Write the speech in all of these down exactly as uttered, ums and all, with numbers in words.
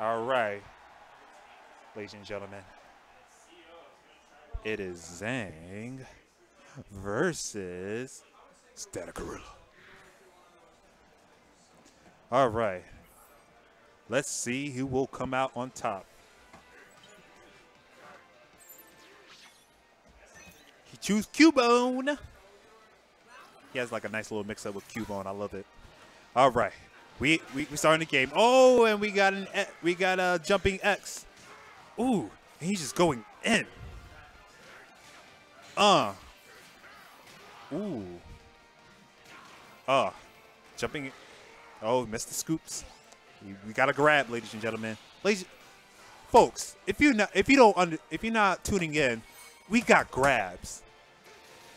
All right, ladies and gentlemen, it is Zang versus Static Gorilla. All right, let's see who will come out on top. He chose Cubone. He has like a nice little mix-up with Cubone. I love it. All right, we we we starting the game. Oh, and we got an we got a jumping X. Ooh, and he's just going in. Uh. Ooh. Uh. Jumping. Oh, missed the scoops. We got to grab, ladies and gentlemen. Ladies, folks, if you not if you don't under, if you're not tuning in, we got grabs.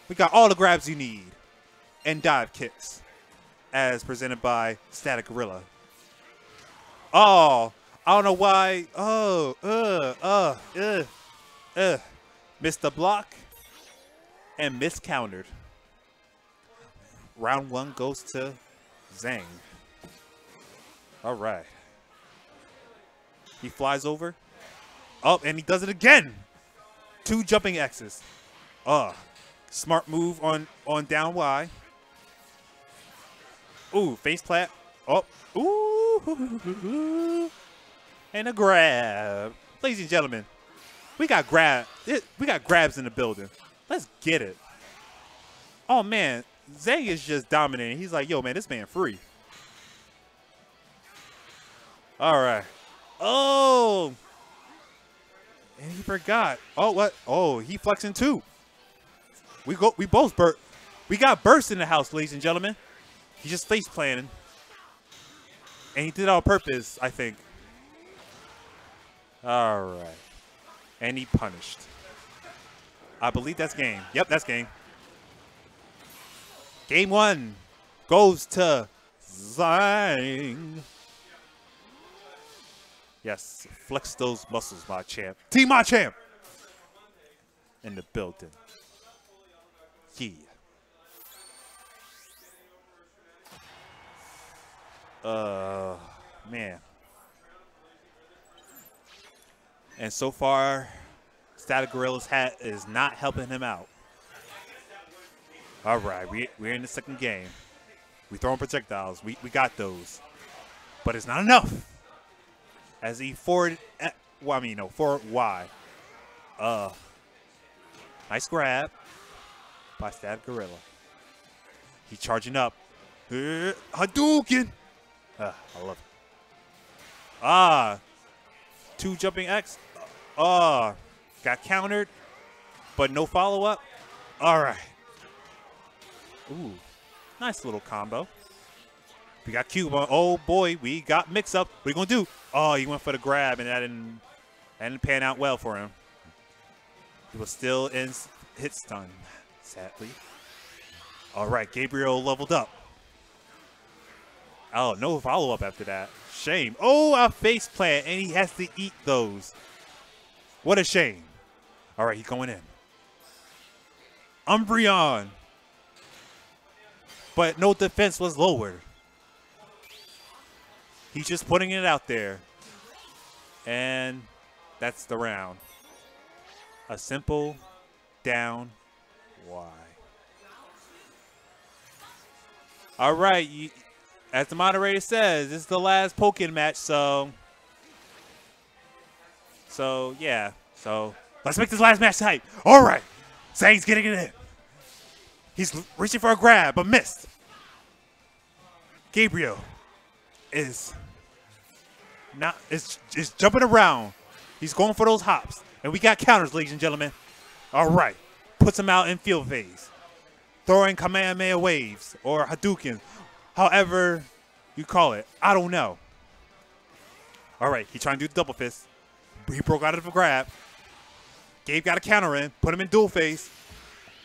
We got all the grabs you need. And dive kicks, as presented by Static Gorilla. Oh, I don't know why. Oh, uh, uh, uh, uh. Missed the block and miscountered. Round one goes to Zang. All right. He flies over. Oh, and he does it again. Two jumping X's. Uh, smart move on on down Y. Ooh, face clap. Oh, ooh, and a grab. Ladies and gentlemen, we got grab. We got grabs in the building. Let's get it. Oh man, Zang is just dominating. He's like, yo, man, this man free. All right. Oh, and he forgot. Oh, what? Oh, he flexing too. We go. We both burst. We got burst in the house, ladies and gentlemen. He just face planning. And he did it on purpose, I think. All right. And he punished. I believe that's game. Yep, that's game. Game one goes to Zang. Yes, flex those muscles, my champ. Team my champ. In the building. Yeah. Uh, man. And so far, Static Gorilla's hat is not helping him out. All right, we, we're in the second game. We throwing projectiles. We, we got those. But it's not enough. As he forward, well, I mean, no, forward Y. Uh, nice grab by Static Gorilla. He's charging up. Uh, Hadouken! Uh, I love it. Ah, two jumping X. Ah, got countered, but no follow up. All right. Ooh, nice little combo. We got Cubone. Oh boy, we got mix up. What are you gonna do? Oh, he went for the grab, and that didn't, that didn't pan out well for him. He was still in hit stun, sadly. All right, Gabriel leveled up. Oh, no follow-up after that. Shame. Oh, a face plant, and he has to eat those. What a shame. All right, he's going in. Umbreon. But no defense was lowered. He's just putting it out there. And that's the round. A simple down Y. All right, you... As the moderator says, this is the last Pokken match, so, so yeah, so let's make this last match tight. All right, Zang's getting it in. He's reaching for a grab, but missed. Gabriel is not is is jumping around. He's going for those hops, and we got counters, ladies and gentlemen. All right, puts him out in field phase, throwing Kamehameha waves or Hadouken. However you call it. I don't know. All right. He trying to do the double fist. He broke out of the grab. Gabe got a counter in. Put him in dual face.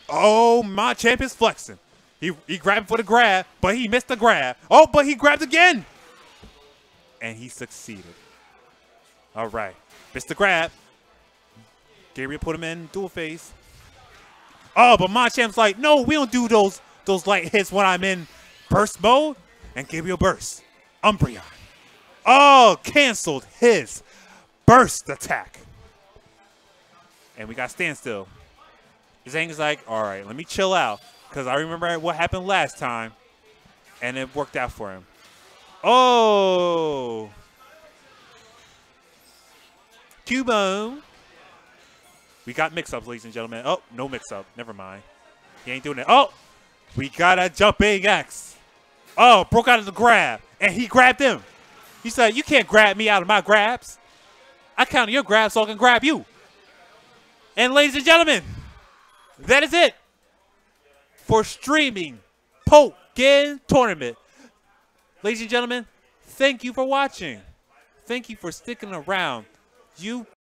Oh, my champ is flexing. He, he grabbed for the grab, but he missed the grab. Oh, but he grabbed again. And he succeeded. All right. Missed the grab. Gabriel put him in dual face. Oh, but my champ's like, no, we don't do those, those light hits when I'm in burst mode, and Gabriel burst. Umbreon. Oh, canceled his burst attack. And we got standstill. Zang is like, all right, let me chill out, because I remember what happened last time, and it worked out for him. Oh. Cubone. We got mix-ups, ladies and gentlemen. Oh, no mix-up. Never mind. He ain't doing it. Oh, we got a jumping X. Oh, broke out of the grab, and he grabbed him. He said, you can't grab me out of my grabs. I counted your grabs so I can grab you. And ladies and gentlemen, that is it for streaming Pokken Tournament. Ladies and gentlemen, thank you for watching. Thank you for sticking around. You